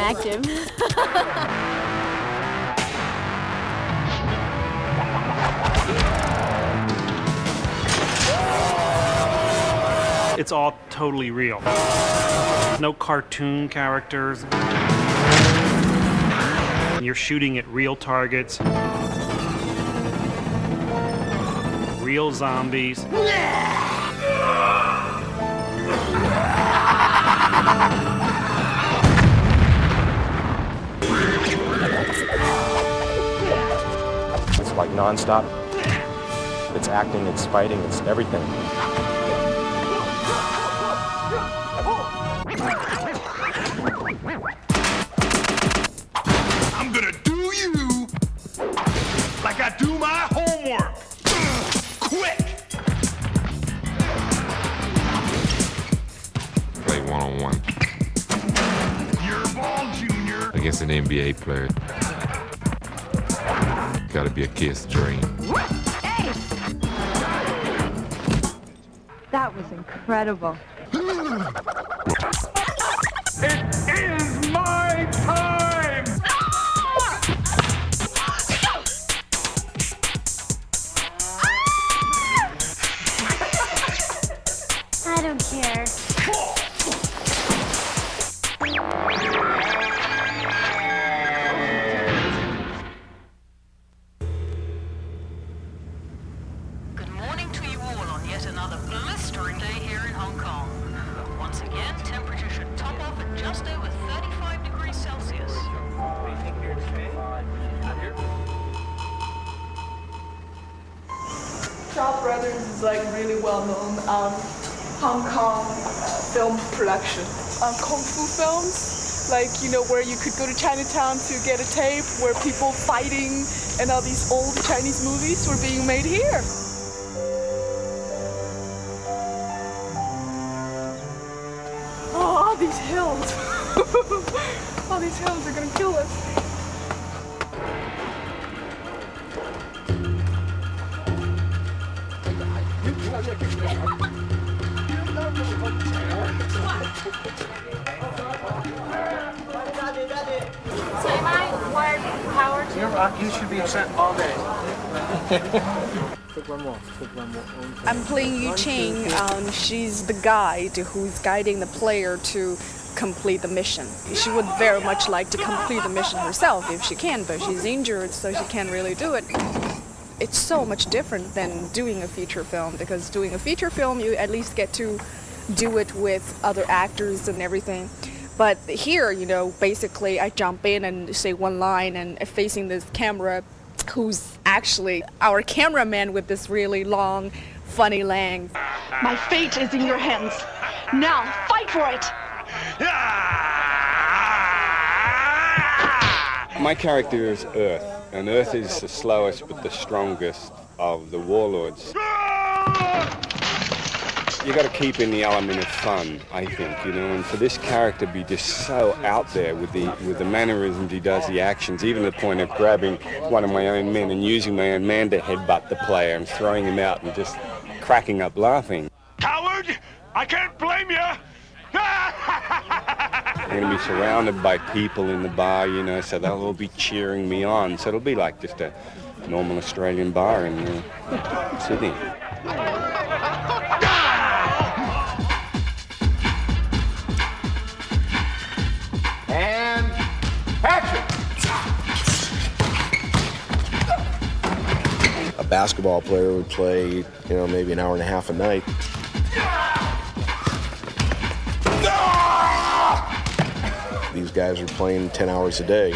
active. It's all totally real. No cartoon characters. You're shooting at real targets. Real zombies. It's like nonstop. It's acting, it's fighting, it's everything. I'm gonna do you like I do my homework. Quick! Play one-on-one. You're ball, Junior. Against an NBA player. Gotta be a kid's dream. Hey! That was incredible. It is my time! I don't care. Good morning to you all on yet another blistering day here in Hong Kong. Once again, temperature should top off at just over 35 degrees Celsius. Shaw Brothers is like really well known Hong Kong film production. Kung Fu films, like, you know, where you could go to Chinatown to get a tape, where people fighting and all these old Chinese movies were being made here. All these hills, all these hills are gonna kill us. So am I wired for power to? You should be upset all day. Take one more. Take one more. I'm playing Yu Qing. She's the guide who's guiding the player to complete the mission. She would very much like to complete the mission herself if she can, but she's injured, so she can't really do it. It's so much different than doing a feature film, because doing a feature film, you at least get to do it with other actors and everything. But here, you know, basically I jump in and say one line and facing this camera, who's actually our cameraman with this really long, funny length. My fate is in your hands. Now, fight for it! My character is Earth, and Earth is the slowest but the strongest of the warlords. You got to keep in the element of fun, I think, you know, and for this character be just so out there with the mannerisms he does, the actions, even the point of grabbing one of my own men and using my own man to headbutt the player and throwing him out and just cracking up laughing. Coward! I can't blame you! I'm going to be surrounded by people in the bar, you know, so they'll all be cheering me on. So it'll be like just a normal Australian bar in Sydney. Basketball player would play, you know, maybe an hour and a half a night. No! These guys are playing 10 hours a day.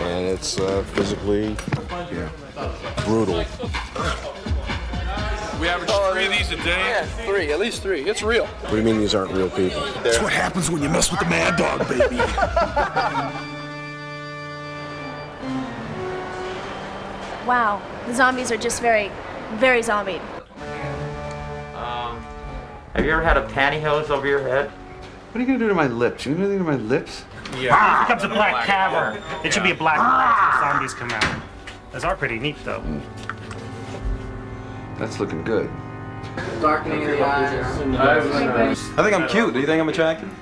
And it's physically, you know, brutal. We average 3 of these a day? Yeah, 3, at least 3. It's real. What do you mean these aren't real people? That's what happens when you mess with the mad dog, baby. Wow, the zombies are just very, very zombied. Have you ever had a pantyhose over your head? What are you going to do to my lips? You going to do anything to my lips? Yeah. It becomes a black cavern. It should be a black cavern when zombies come out. Those are pretty neat, though. That's looking good. Darkening in the eyes. I think I'm cute. Do you think I'm attractive?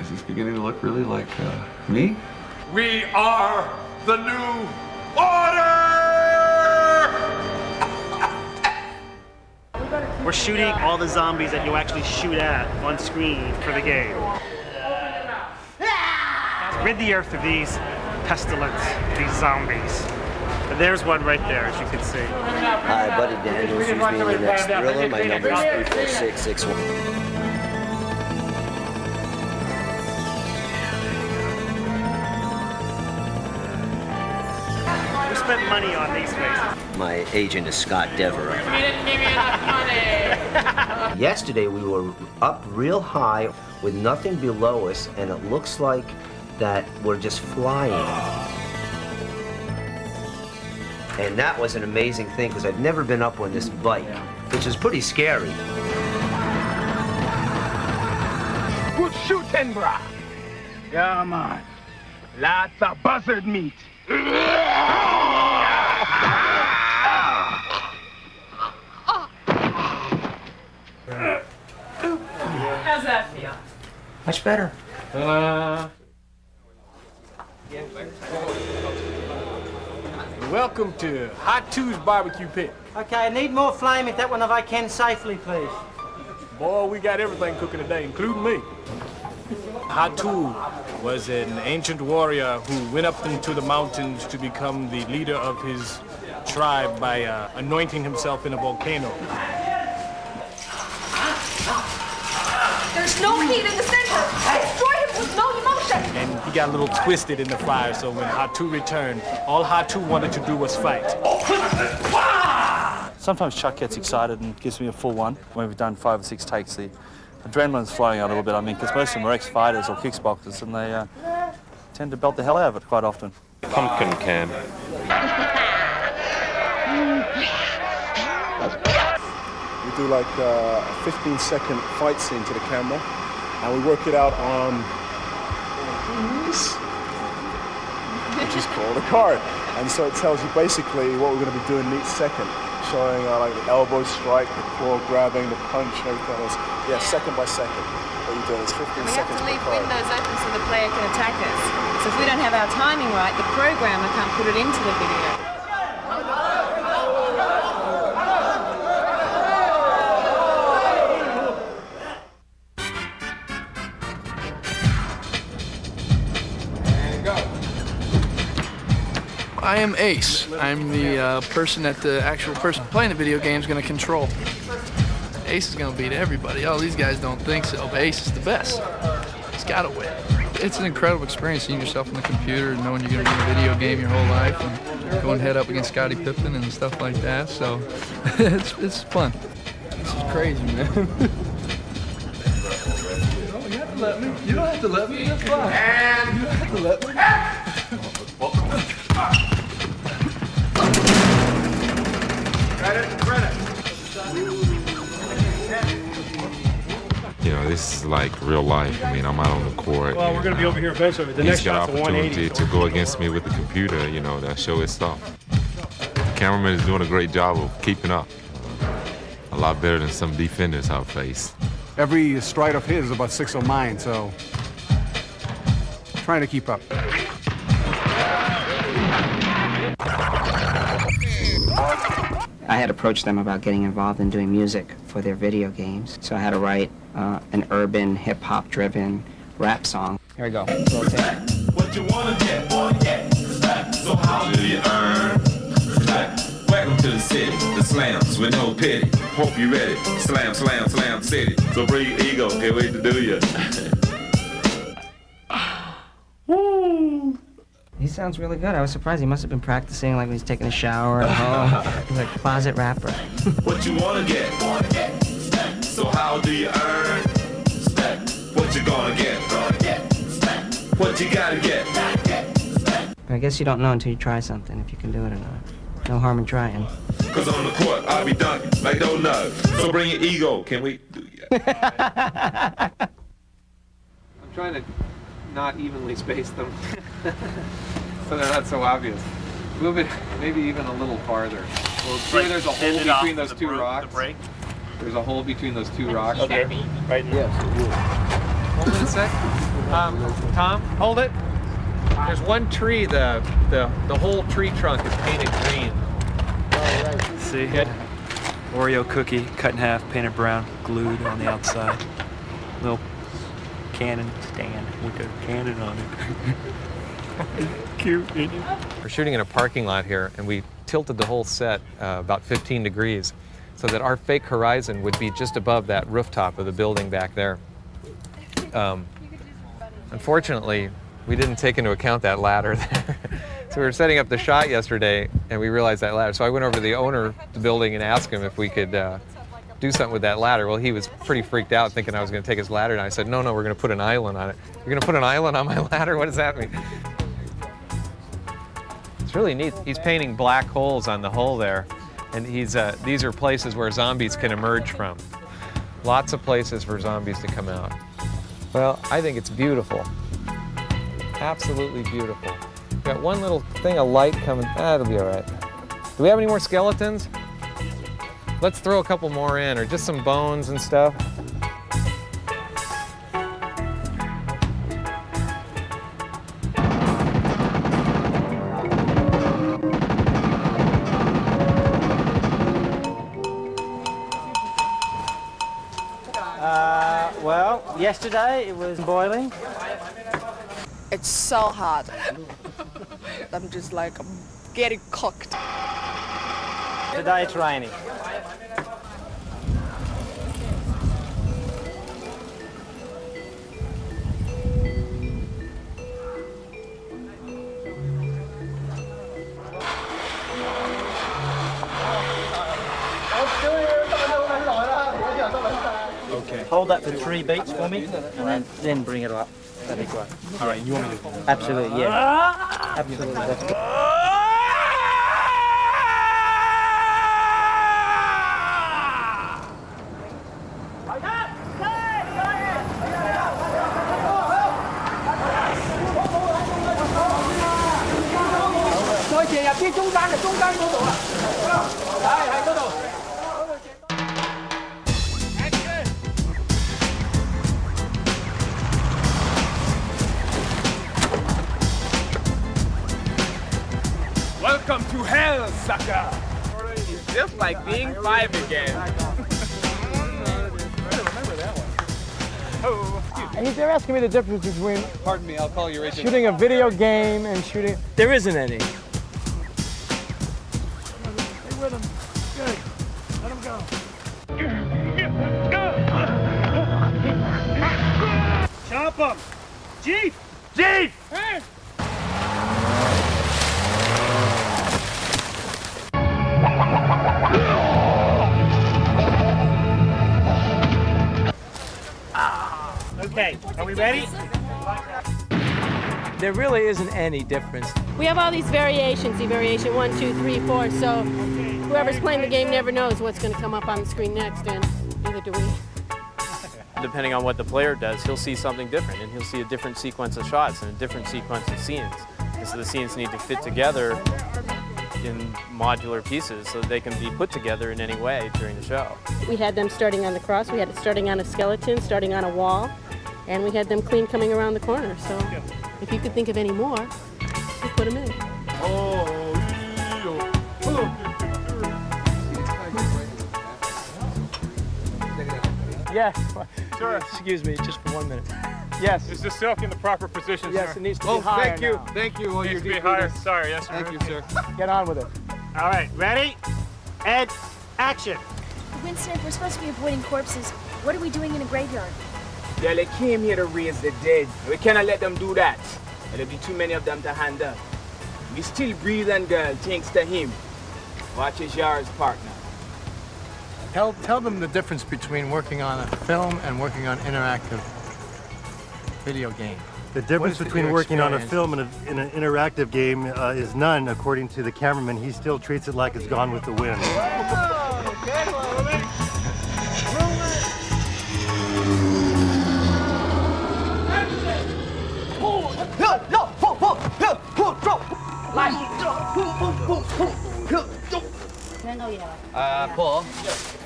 Is this beginning to look really like me? We are the new order! We're shooting all the zombies that you actually shoot at on screen for the game. Rid the earth of these pestilence, these zombies. And there's one right there, as you can see. Hi, Buddy Daniels, who's being the next thriller. My number is 34661. We spent money on these faces. My agent is Scott Devereux. We didn't give you enough money. Yesterday, we were up real high with nothing below us, and it looks like that we're just flying. And that was an amazing thing, because I've never been up on this bike, which is pretty scary. Good shooting, brah! Come on. Lots of buzzard meat. How's that feel? Much better. Welcome to Hot Two's Barbecue Pit. Okay, I need more flame if that one if I can safely, please. Boy, we got everything cooking today, including me. Hot Two was an ancient warrior who went up into the mountains to become the leader of his tribe by anointing himself in a volcano. There's no heat in the center. Destroy him with no emotion. And he got a little twisted in the fire, so when Hatu returned, all Hatu wanted to do was fight. Sometimes Chuck gets excited and gives me a full one. When we've done 5 or 6 takes, the adrenaline's flowing out a little bit, I mean, because most of them are ex-fighters or kickboxers, and they tend to belt the hell out of it quite often. Pumpkin can. We do like a 15-second fight scene to the camera, and we work it out on this, which is called a card. And so it tells you basically what we're going to be doing each second, showing like the elbow strike, the claw grabbing, the punch, everything else. Yeah, second by second. What you're doing is 15 seconds. We have to leave windows open so the player can attack us. So if we don't have our timing right, the programmer can't put it into the video. I am Ace. I'm the person that the actual person playing the video game is going to control. Ace is going to beat everybody. Oh, these guys don't think so, but Ace is the best. He's got to win. It's an incredible experience seeing yourself on the computer and knowing you're going to be in a video game your whole life and going head up against Scottie Pippen and stuff like that, so it's fun. This is crazy, man. Oh, you have to let me. You don't have to let me. That's fine. You don't have to let me. Welcome. You know, this is like real life. I mean, I'm out on the court. Well, we're going to be over here eventually. The next shot's a 180. He's got opportunity to go against me with the computer, you know, that show itself. The cameraman is doing a great job of keeping up. A lot better than some defenders I've faced. Every stride of his is about 6 of mine, so trying to keep up. I had approached them about getting involved in doing music for their video games, so I had to write an urban, hip-hop-driven rap song. Here we go. What you wanna get, boy, get respect. So how do you earn respect? Welcome to the city, the slams with no pity. Hope you ready. Slam, slam, slam city. So bring your ego, can't wait to do ya. Woo! He sounds really good. I was surprised. He must have been practicing like when he's taking a shower at home. He's like a closet rapper. What you wanna get? So how do you earn? What you gonna get? What you gotta get? I guess you don't know until you try something, if you can do it or not. No harm in trying. Cause on the court, I'll be dunking like no love. So bring your ego. Can we do that? I'm trying to not evenly space them. So they're not so obvious. Move it maybe even a little farther. Well, see, like, there's a hole between those two rocks. There's a hole between those two rocks. Okay. Right now. Yes, hold it a sec. Tom, hold it. There's one tree, the whole tree trunk is painted green. Oh, right. See? Yeah. Oreo cookie, cut in half, painted brown, glued on the outside. Little cannon stand with a cannon on it. Cute, isn't it? We're shooting in a parking lot here, and we tilted the whole set about 15 degrees so that our fake horizon would be just above that rooftop of the building back there. Unfortunately, we didn't take into account that ladder there. So we were setting up the shot yesterday, and we realized that ladder. So I went over to the owner of the building and asked him if we could do something with that ladder. Well, he was pretty freaked out, thinking I was going to take his ladder, and I said, no, we're going to put an island on it. You're going to put an island on my ladder? What does that mean? It's really neat. He's painting black holes on the hull there, and he's these are places where zombies can emerge from. Lots of places for zombies to come out. Well, I think it's beautiful. Absolutely beautiful. Got one little thing of light coming. That'll be all right. Do we have any more skeletons? Let's throw a couple more in, or just some bones and stuff. Well, yesterday it was boiling. It's so hot. I'm just like, I'm getting cooked. Today it's raining. Okay. Hold that for 3 beats for me, and then bring it up. That'd be great. All right, you want me to do that? Absolutely, yeah. Absolutely. That's good. Welcome to hell, sucker! It's just like being 5 again. Remember that one. He's asking me the difference between... Pardon me, I'll call you Richard. ...shooting a video game and shooting... There isn't any. Stay with him. Good. Let him go. Chop him! Chief! Chief! Hey! Okay, are we ready? There really isn't any difference. We have all these variations, the variation 1, 2, 3, 4, so whoever's playing the game never knows what's going to come up on the screen next, and neither do we. Depending on what the player does, he'll see something different, and he'll see a different sequence of shots and a different sequence of scenes. And so the scenes need to fit together in modular pieces so that they can be put together in any way during the show. We had them starting on the cross, we had it starting on a skeleton, starting on a wall, and we had them clean coming around the corner. So if you could think of any more, you put them in. Yes. Sure. Excuse me, just for 1 minute. Yes. Is the silk in the proper position, sir? Yes, it needs to be higher. Thank you. Now. Thank you. Well, it needs to be higher. Sorry, yes, sir. Thank you, sir. Get on with it. All right, ready? And action. Winston, if we're supposed to be avoiding corpses, what are we doing in a graveyard? Yeah, they came here to raise the dead. We cannot let them do that. There'll be too many of them to handle. We still breathing, girl, thanks to him. Watch his yards, partner. Tell them the difference between working on a film and working on interactive video game. The difference between working on a film and an interactive game is none, according to the cameraman. He still treats it like it's Gone with the Wind. Oh, yeah. Paul,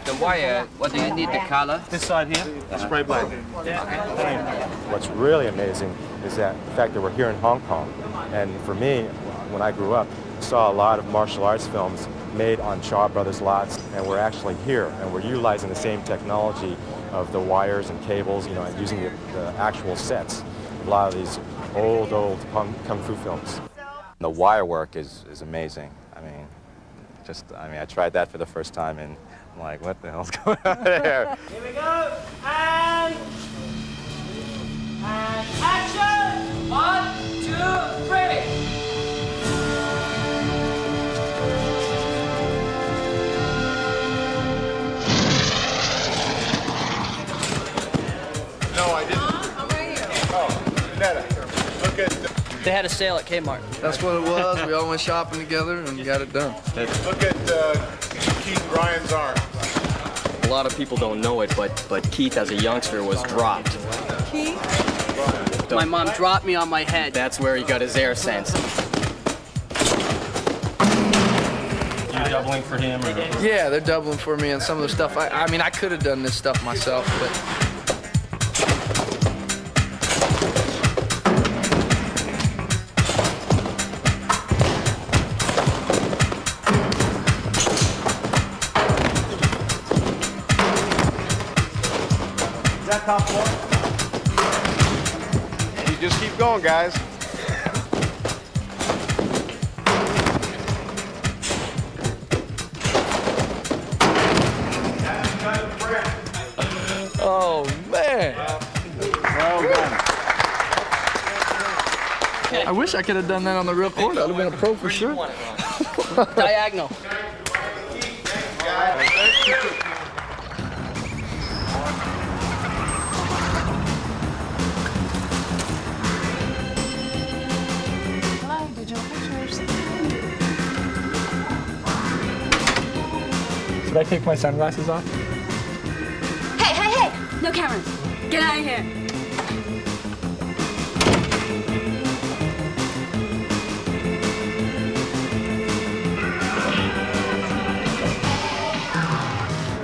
the wire, what do you need the color? This side here, spray black. What's really amazing is that the fact that we're here in Hong Kong, and for me, when I grew up, I saw a lot of martial arts films made on Shaw Brothers lots, and we're actually here, and we're utilizing the same technology of the wires and cables, you know, and using the actual sets of a lot of these old kung fu films. The wire work is amazing. I mean, I tried that for the first time, and I'm like, what the hell's going on there? Here we go, and action! 1, 2, 3! No, I didn't. I'm right here. Oh, Netta, look at the... They had a sale at Kmart. That's what it was. We all went shopping together and got it done. Look at Keith Ryan's arm. A lot of people don't know it, but Keith, as a youngster, was dropped. Keith? My mom dropped me on my head. That's where he got his air sense. Doubling for him? Or... Yeah, they're doubling for me on some of the stuff. I mean, I could have done this stuff myself, but... You just keep going, guys. Oh, man. Well done. I wish I could have done that on the real court. I would have been a pro for sure. Diagonal. Should I take my sunglasses off? Hey, hey, hey! No cameras! Get out of here!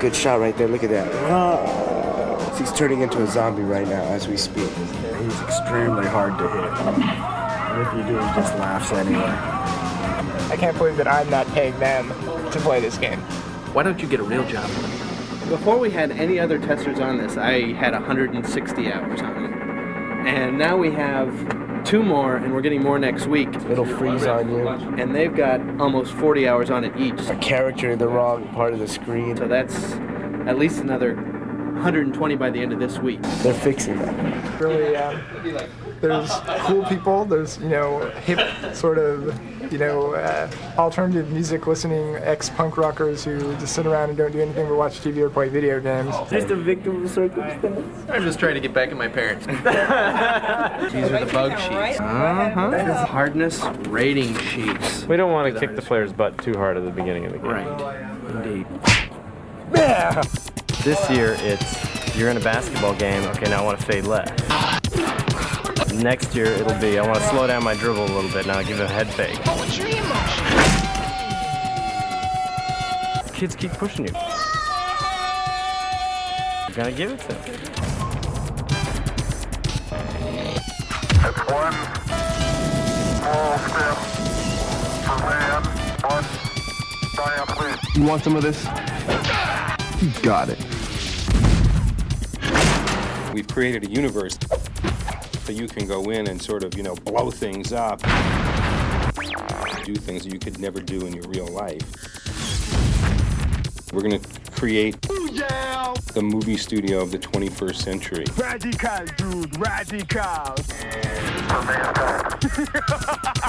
Good shot right there, look at that. Oh. He's turning into a zombie right now as we speak. He's extremely hard to hit. And if you do, he just laughs anyway. I can't believe that I'm not paying them to play this game. Why don't you get a real job? Before we had any other testers on this, I had 160 hours on it. And now we have 2 more, and we're getting more next week. It'll freeze on you. And they've got almost 40 hours on it each. A character in the wrong part of the screen. So that's at least another 120 by the end of this week. They're fixing that. Really, there's cool people, there's, you know, hip sort of... you know, alternative music listening ex-punk rockers who just sit around and don't do anything but watch TV or play video games. Just a victim of circumstance. I'm just trying to get back at my parents. These are the bug sheets. Uh-huh. Hardness rating sheets. We don't want to kick the player's butt too hard at the beginning of the game. Right. Indeed. Yeah. This year it's, you're in a basketball game, okay, now I want to fade left. Next year it'll be, I want to slow down my dribble a little bit, now I give it a head fake. Oh, what's your emotion? Kids keep pushing you. You gotta give it to them. That's one small step for man, one giant leap. You want some of this? You got it. We've created a universe. So you can go in and sort of, you know, blow things up, do things that you could never do in your real life. We're going to create the movie studio of the 21st century. Radical, dude, radical.